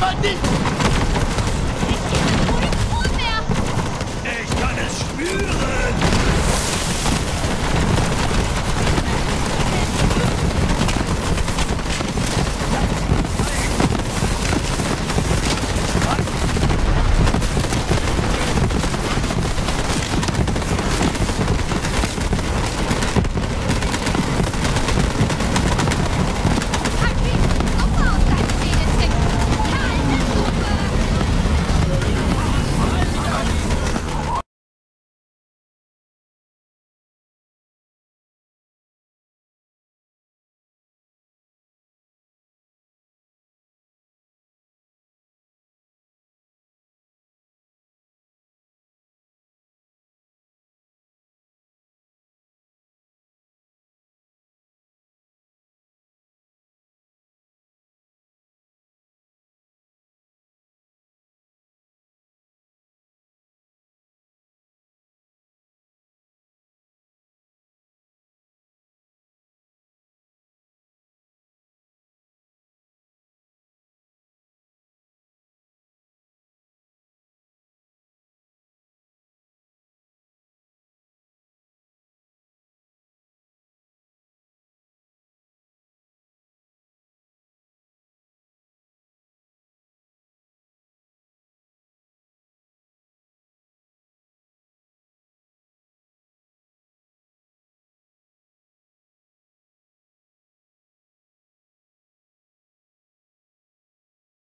Vas-y.